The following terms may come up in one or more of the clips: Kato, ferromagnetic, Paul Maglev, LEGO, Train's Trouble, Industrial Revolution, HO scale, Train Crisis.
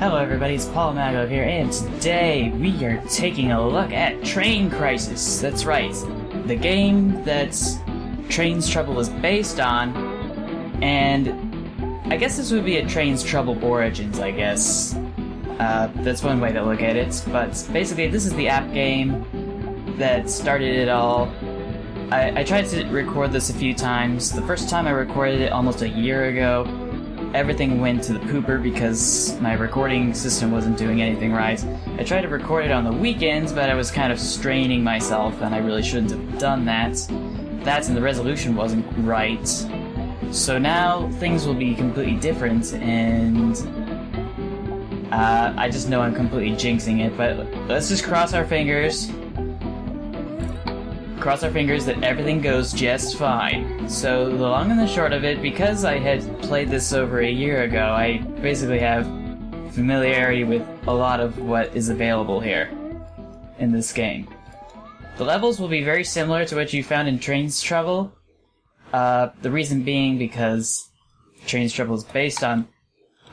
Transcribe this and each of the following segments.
Hello everybody, it's Paul Maglev here, and today we are taking a look at Train Crisis. That's right, the game that Train's Trouble is based on, and I guess this would be a Train's Trouble Origins, I guess. That's one way to look at it, but basically this is the app game that started it all. I tried to record this a few times. The first time I recorded it almost a year ago, everything went to the pooper because my recording system wasn't doing anything right. I tried to record it on the weekends, but I was kind of straining myself, and I really shouldn't have done that. That and the resolution wasn't right. So now things will be completely different, and I just know I'm completely jinxing it, but let's just cross our fingers. Cross our fingers that everything goes just fine. So the long and the short of it, because I had played this over a year ago, I basically have familiarity with a lot of what is available here in this game. The levels will be very similar to what you found in Train's Trouble. The reason being because Train's Trouble is based on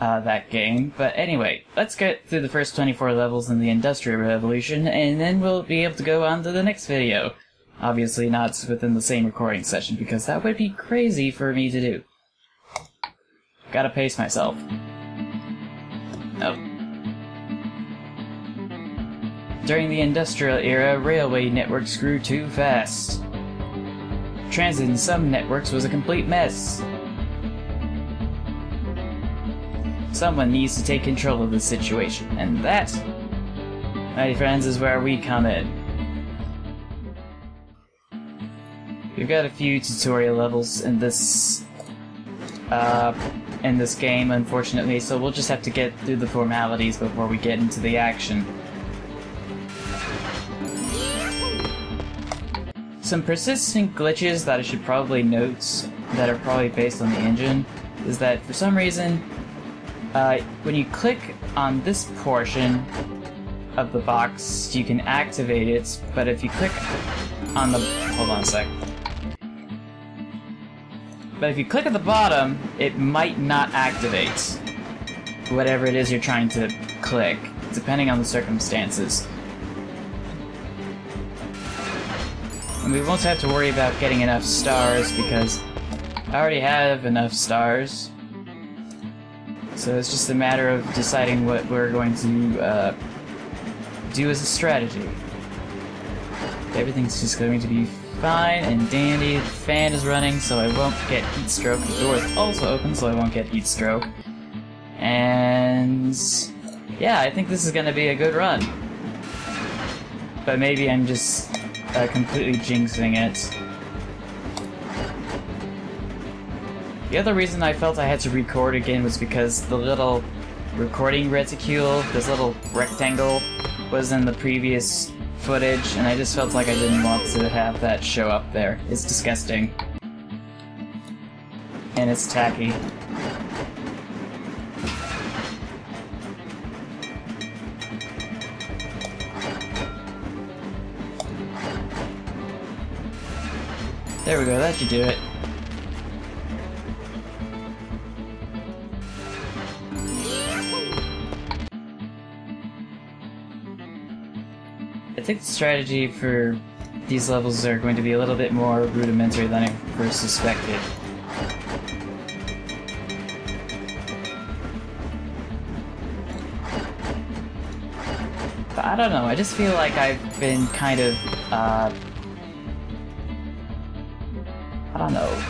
that game. But anyway, let's get through the first 24 levels in the Industrial Revolution, and then we'll be able to go on to the next video. Obviously not within the same recording session, because that would be crazy for me to do. Gotta pace myself. Oh. During the industrial era, railway networks grew too fast. Transit in some networks was a complete mess. Someone needs to take control of the situation, and that, my friends, is where we come in. We've got a few tutorial levels in this game, unfortunately, so we'll just have to get through the formalities before we get into the action. Some persistent glitches that I should probably note that are probably based on the engine is that for some reason, when you click on this portion of the box, you can activate it, but if you click on the... hold on a sec. But if you click at the bottom, it might not activate whatever it is you're trying to click, depending on the circumstances. And we won't have to worry about getting enough stars, because I already have enough stars. So it's just a matter of deciding what we're going to do as a strategy. Everything's just going to be fine and dandy. The fan is running, so I won't get heat stroke. The door is also open, so I won't get heat stroke. And yeah, I think this is going to be a good run. But maybe I'm just completely jinxing it. The other reason I felt I had to record again was because the little recording reticule, this little rectangle, was in the previous footage, and I just felt like I didn't want to have that show up there. It's disgusting. And it's tacky. There we go, that should do it. I think the strategy for these levels are going to be a little bit more rudimentary than I first suspected. But I don't know, I just feel like I've been kind of, I don't know.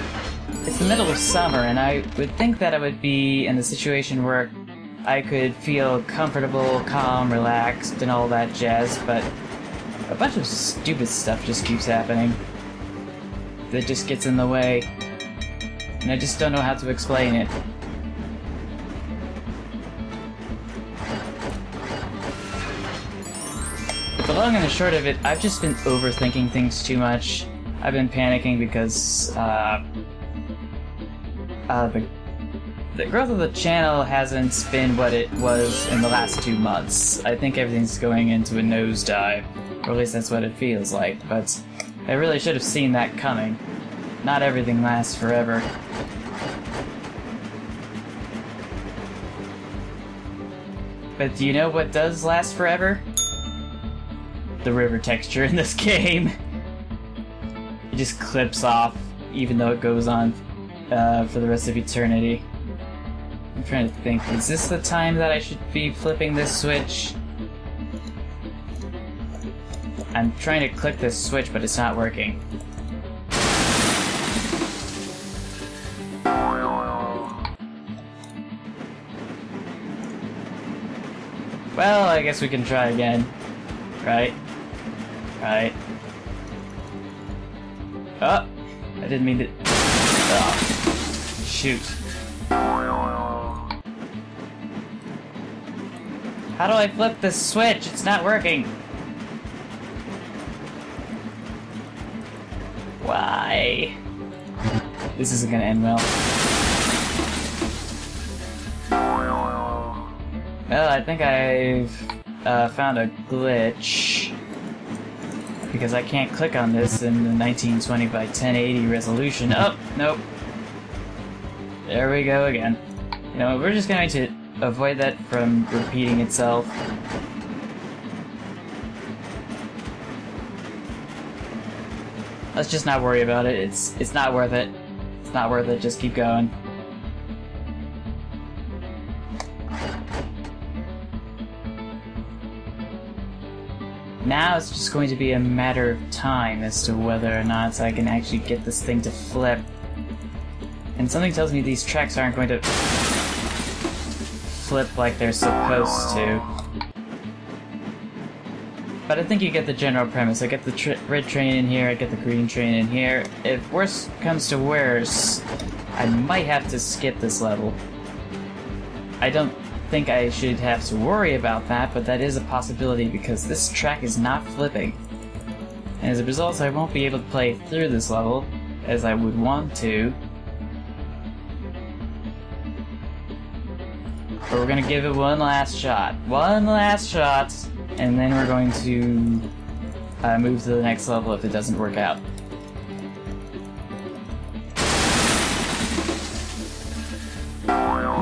It's the middle of summer, and I would think that I would be in a situation where I could feel comfortable, calm, relaxed, and all that jazz, but a bunch of stupid stuff just keeps happening that just gets in the way, and I just don't know how to explain it. But the long and the short of it, I've just been overthinking things too much. I've been panicking because the growth of the channel hasn't been what it was in the last 2 months. I think everything's going into a nosedive. Or at least that's what it feels like, but I really should have seen that coming. Not everything lasts forever. But do you know what does last forever? The river texture in this game. It just clips off, even though it goes on for the rest of eternity. I'm trying to think, is this the time that I should be flipping this switch? I'm trying to click this switch, but it's not working. Well, I guess we can try again. Right? Right. Oh! I didn't mean to... Oh. Shoot. How do I flip this switch? It's not working! Why? This isn't gonna end well. Well, I think I've found a glitch, because I can't click on this in the 1920 by 1080 resolution. Oh, nope. There we go again. You know, we're just going to avoid that from repeating itself. Let's just not worry about it. It's not worth it. It's not worth it. Just keep going. Now it's just going to be a matter of time as to whether or not I can actually get this thing to flip. And something tells me these tracks aren't going to flip like they're supposed to. But I think you get the general premise. I get the red train in here, I get the green train in here. If worse comes to worse, I might have to skip this level. I don't think I should have to worry about that, but that is a possibility because this track is not flipping. And as a result, I won't be able to play through this level as I would want to. But we're gonna give it one last shot. One last shot! And then we're going to move to the next level if it doesn't work out.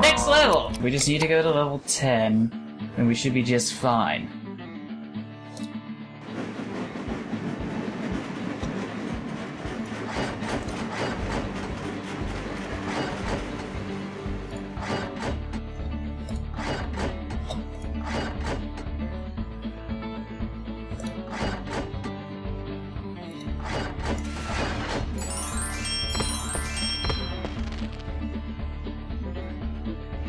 Next level! We just need to go to level 10, and we should be just fine.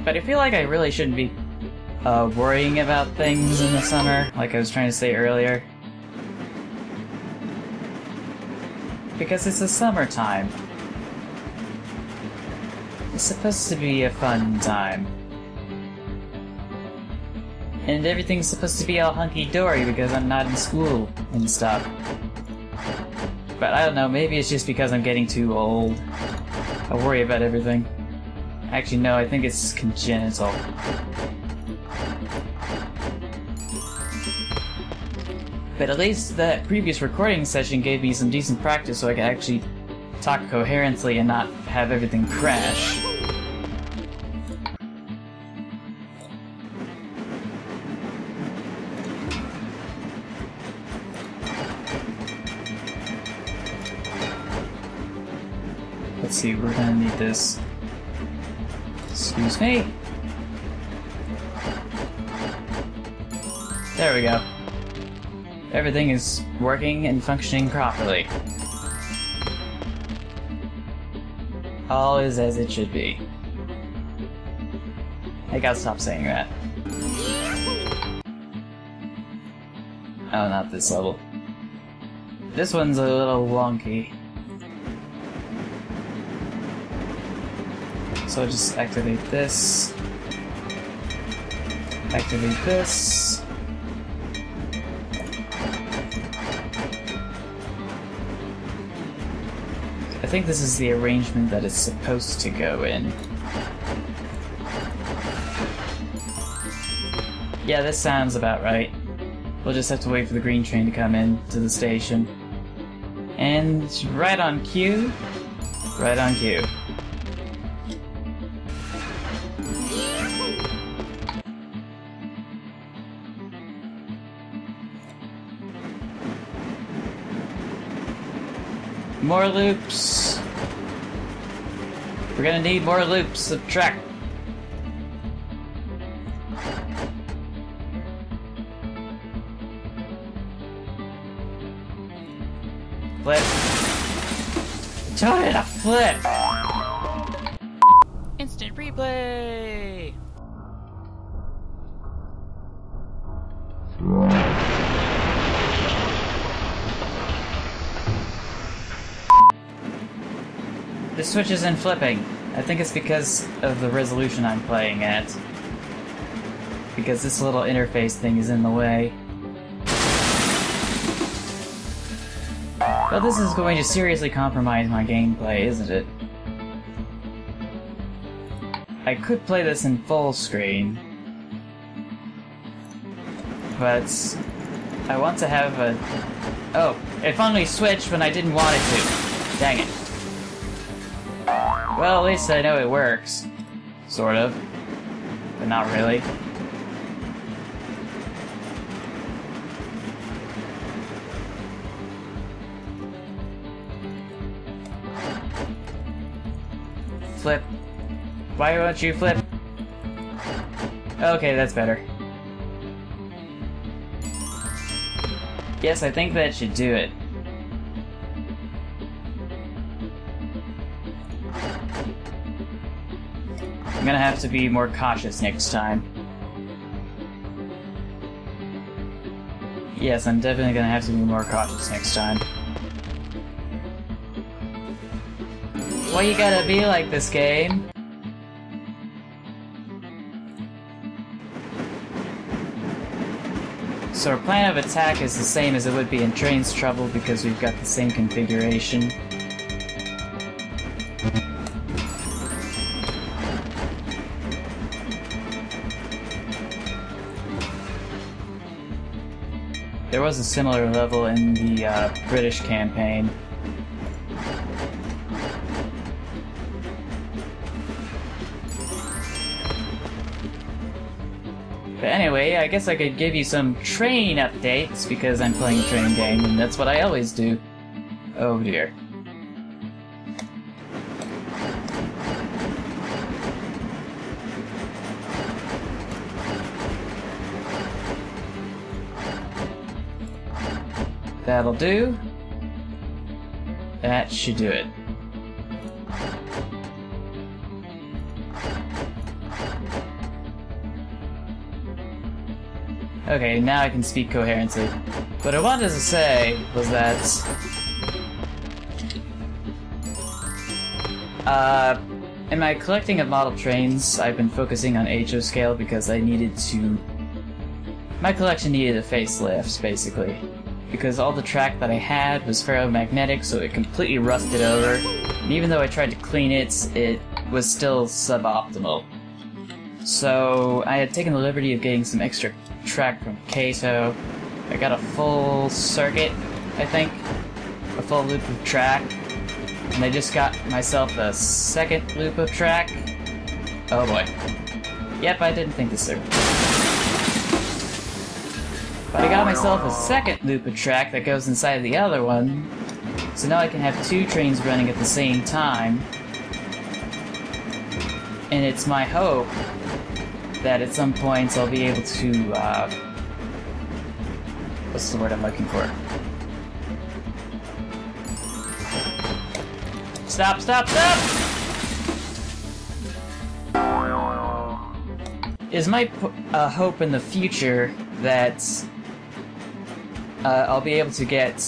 But I feel like I really shouldn't be worrying about things in the summer, like I was trying to say earlier. Because it's the summertime. It's supposed to be a fun time. And everything's supposed to be all hunky-dory because I'm not in school and stuff. But I don't know, maybe it's just because I'm getting too old. I worry about everything. Actually, no, I think it's congenital. But at least that previous recording session gave me some decent practice so I could actually talk coherently and not have everything crash. Let's see, we're gonna need this. Excuse me. There we go. Everything is working and functioning properly. All is as it should be. I gotta stop saying that. Oh, not this level. This one's a little wonky. So I'll just activate this, I think this is the arrangement that it's supposed to go in. Yeah, this sounds about right. We'll just have to wait for the green train to come in to the station. And right on cue, right on cue. More loops. We're gonna need more loops of track. Flip. Tell it to flip. Instant replay. The switch isn't flipping. I think it's because of the resolution I'm playing at. Because this little interface thing is in the way. Well, this is going to seriously compromise my gameplay, isn't it? I could play this in full screen, but I want to have a... Oh, it finally switched when I didn't want it to. Dang it. Well, at least I know it works. Sort of. But not really. Flip. Why won't you flip? Okay, that's better. Yes, I think that should do it. I'm gonna have to be more cautious next time. Yes, I'm definitely gonna have to be more cautious next time. Why you gotta be like this game? So our plan of attack is the same as it would be in Train's Trouble because we've got the same configuration. There was a similar level in the British campaign. But anyway, I guess I could give you some train updates because I'm playing a train game and that's what I always do. Oh dear. That'll do. That should do it. Okay, now I can speak coherently. What I wanted to say was that... in my collecting of model trains, I've been focusing on HO scale because I needed to... My collection needed a facelift, basically. Because all the track that I had was ferromagnetic, so it completely rusted over, and even though I tried to clean it, it was still suboptimal. So I had taken the liberty of getting some extra track from Kato. I got a full circuit, I think, a full loop of track, and I just got myself a second loop of track. Oh boy. Yep, I didn't think this through. But I got myself a second loop of track that goes inside the other one, so now I can have two trains running at the same time. And it's my hope that at some point I'll be able to, what's the word I'm looking for? Stop, stop, stop! Is my hope in the future that I'll be able to get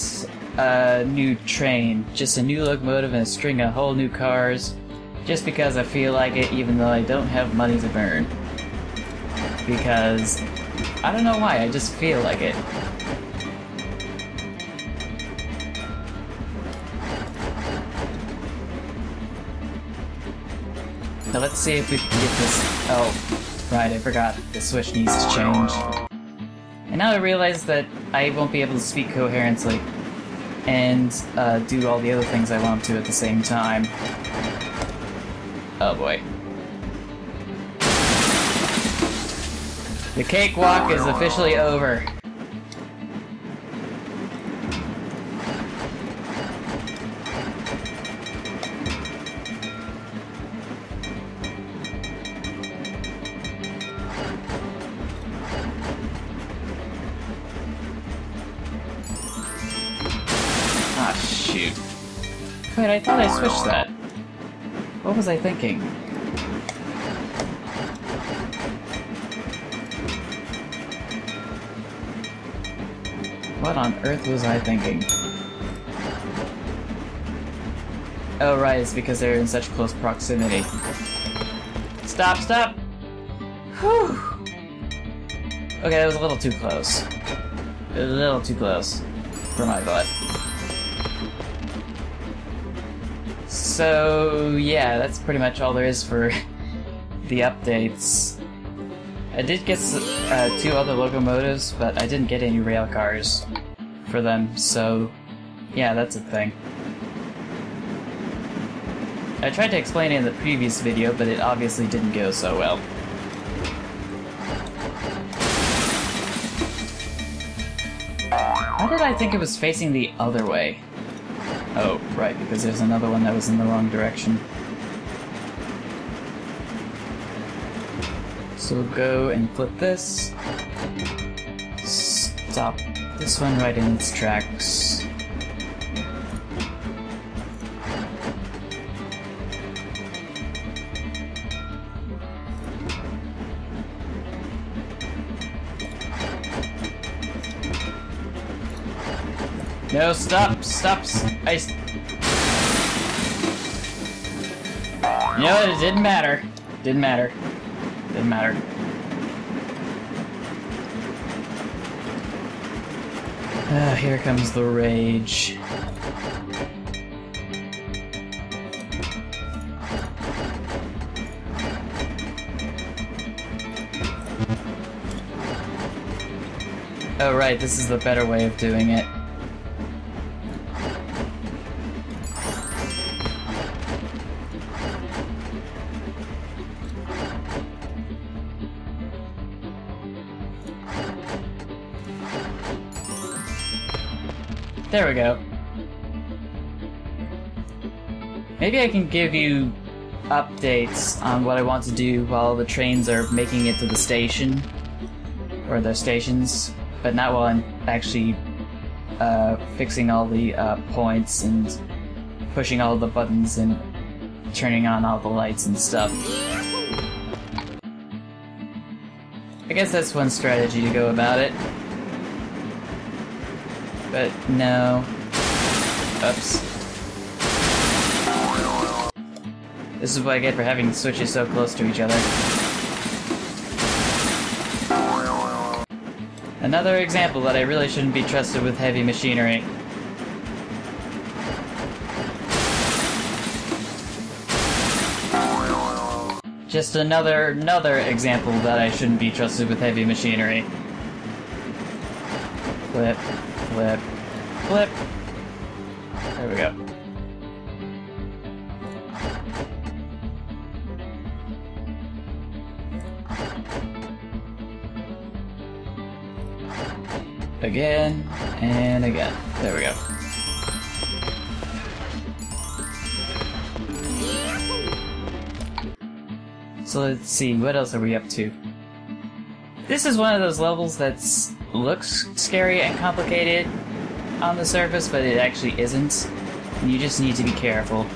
a new train, just a new locomotive and a string of whole new cars, just because I feel like it, even though I don't have money to burn. Because I don't know why, I just feel like it. Now let's see if we can get this. Oh, right, I forgot. The switch needs to change. And now I realize that I won't be able to speak coherently and do all the other things I want to at the same time. Oh boy. The cakewalk is officially over. Wait, I thought I switched that. What was I thinking? What on earth was I thinking? Oh, right, it's because they're in such close proximity. Stop, stop! Whew! Okay, that was a little too close. A little too close for my butt. So, yeah, that's pretty much all there is for the updates. I did get two other locomotives, but I didn't get any rail cars for them, so yeah, that's a thing. I tried to explain it in the previous video, but it obviously didn't go so well. Why did I think it was facing the other way? Oh, right, because there's another one that was in the wrong direction. So we'll go and flip this. Stop this one right in its tracks. No, stop, stop, No, it didn't matter. Didn't matter. Didn't matter. Here comes the rage. Oh, right, this is the better way of doing it. There we go. Maybe I can give you updates on what I want to do while the trains are making it to the station, or their stations, but not while I'm actually fixing all the points and pushing all the buttons and turning on all the lights and stuff. I guess that's one strategy to go about it. But no. Oops. This is what I get for having switches so close to each other. Another example that I really shouldn't be trusted with heavy machinery. Just another example that I shouldn't be trusted with heavy machinery. Flip. Flip. Flip. There we go. Again, and again. There we go. So let's see, what else are we up to? This is one of those levels that's looks scary and complicated on the surface, but it actually isn't. You just need to be careful.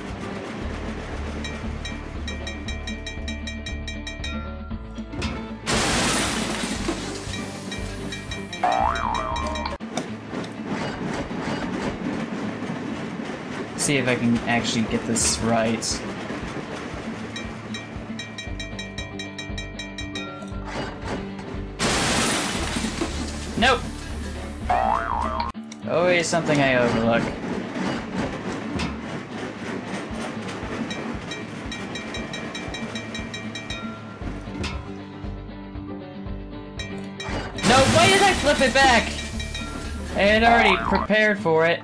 See if I can actually get this right. Nope! Always something I overlook. No, why did I flip it back? I had already prepared for it.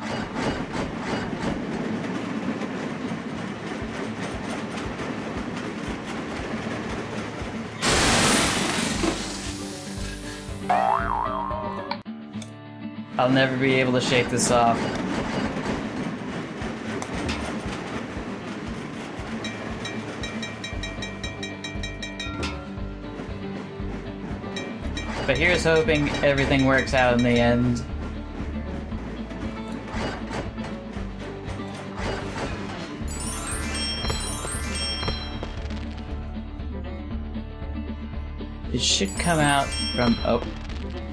I'll never be able to shake this off. But here's hoping everything works out in the end. should come out from... oh.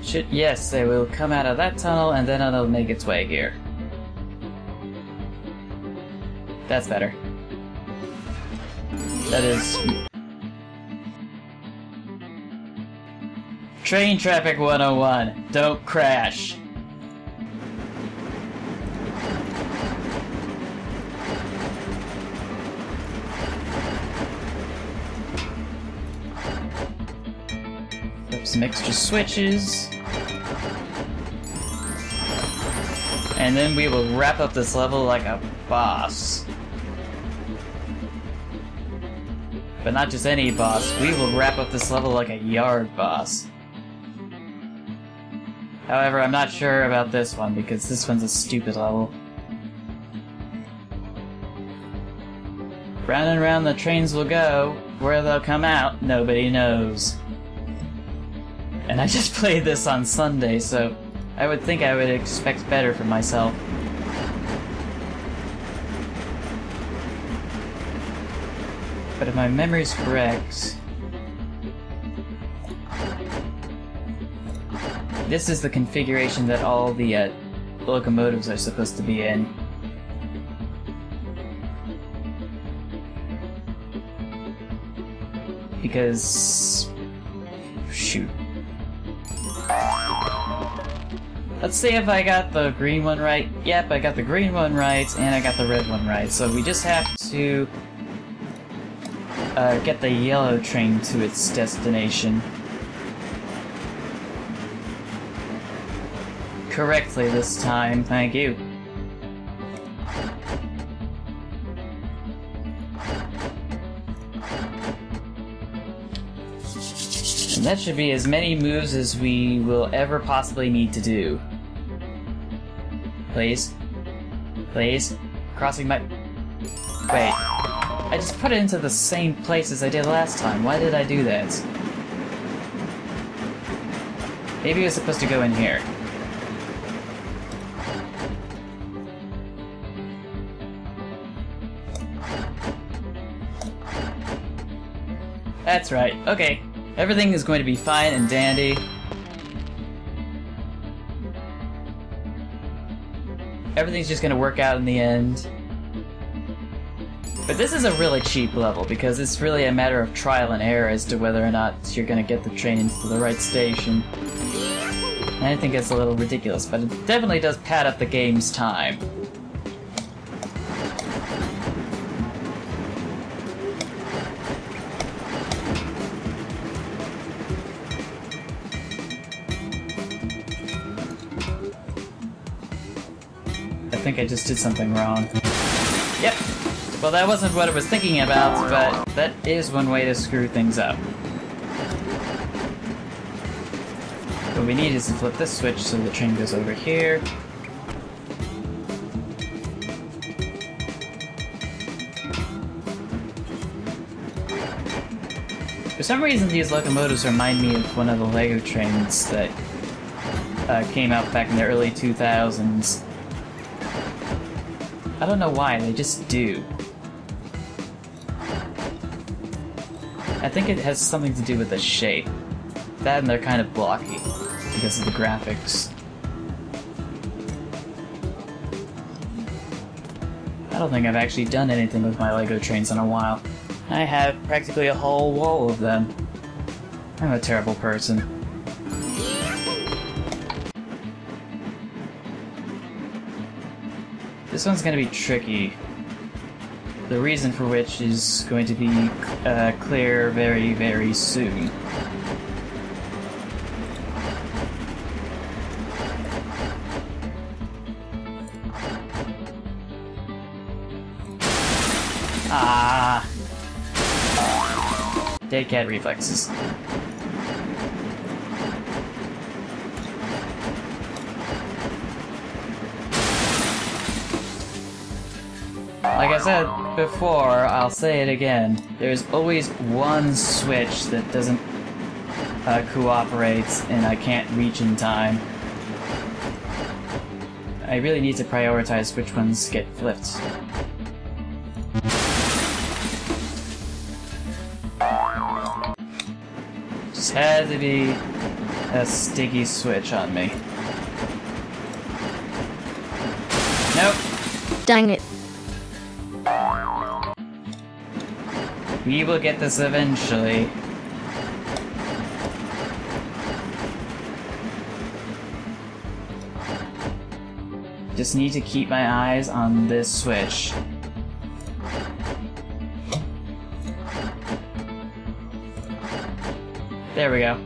Should... yes, they will come out of that tunnel and then it'll make its way here. That's better. That is... Train Traffic 101. Don't crash. Flip some extra switches. And then we will wrap up this level like a boss. But not just any boss, we will wrap up this level like a yard boss. However, I'm not sure about this one, because this one's a stupid level. Round and round the trains will go, where they'll come out, nobody knows. And I just played this on Sunday, so I would think I would expect better from myself. But if my memory's correct... this is the configuration that all the locomotives are supposed to be in. Because... shoot. Let's see if I got the green one right. Yep, I got the green one right, and I got the red one right. So we just have to... get the yellow train to its destination correctly this time, thank you. And that should be as many moves as we will ever possibly need to do. Please? Please? Crossing my... wait. I just put it into the same place as I did last time. Why did I do that? Maybe it was supposed to go in here. That's right. Okay. Everything is going to be fine and dandy. Everything's just going to work out in the end. But this is a really cheap level, because it's really a matter of trial and error as to whether or not you're gonna get the train into the right station. And I think it's a little ridiculous, but it definitely does pad up the game's time. I think I just did something wrong. Yep! Well, that wasn't what I was thinking about, but that is one way to screw things up. What we need is to flip this switch so the train goes over here. For some reason, these locomotives remind me of one of the LEGO trains that came out back in the early 2000s. I don't know why, they just do. I think it has something to do with the shape. That and they're kind of blocky because of the graphics. I don't think I've actually done anything with my LEGO trains in a while. I have practically a whole wall of them. I'm a terrible person. This one's going to be tricky. The reason for which is going to be clear very, very soon. Ah! Dead cat reflexes. Like I said before, I'll say it again, there's always one switch that doesn't cooperate and I can't reach in time. I really need to prioritize which ones get flipped. Just has to be a sticky switch on me. Nope. Dang it. We will get this eventually. Just need to keep my eyes on this switch. There we go.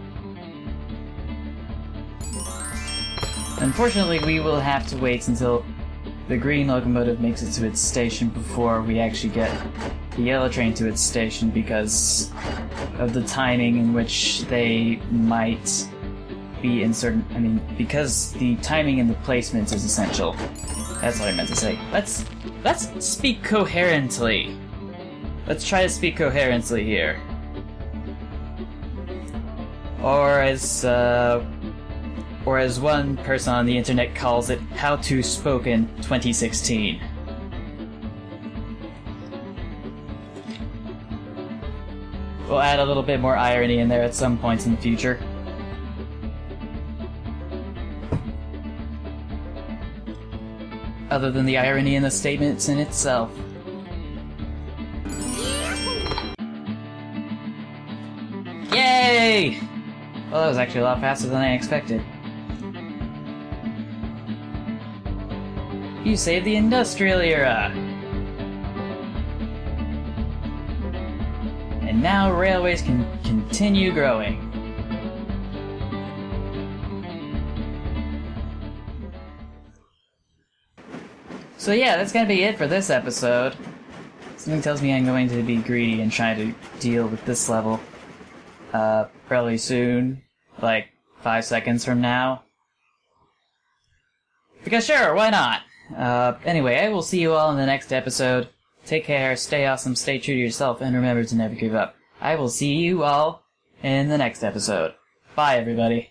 Unfortunately, we will have to wait until the green locomotive makes it to its station before we actually get the yellow train to its station because of the timing in which they might be in certain, I mean, because the timing and the placement is essential. That's what I meant to say. Let's speak coherently. Let's try to speak coherently here. Or as one person on the internet calls it, How to Spoken 2016. We'll add a little bit more irony in there at some points in the future. Other than the irony in the statements in itself. Yay! Well, that was actually a lot faster than I expected. You saved the industrial era! And now railways can continue growing. So yeah, that's gonna be it for this episode. Something tells me I'm going to be greedy and try to deal with this level probably soon, like 5 seconds from now. Because sure, why not? Anyway, I will see you all in the next episode. Take care, stay awesome, stay true to yourself, and remember to never give up. I will see you all in the next episode. Bye, everybody.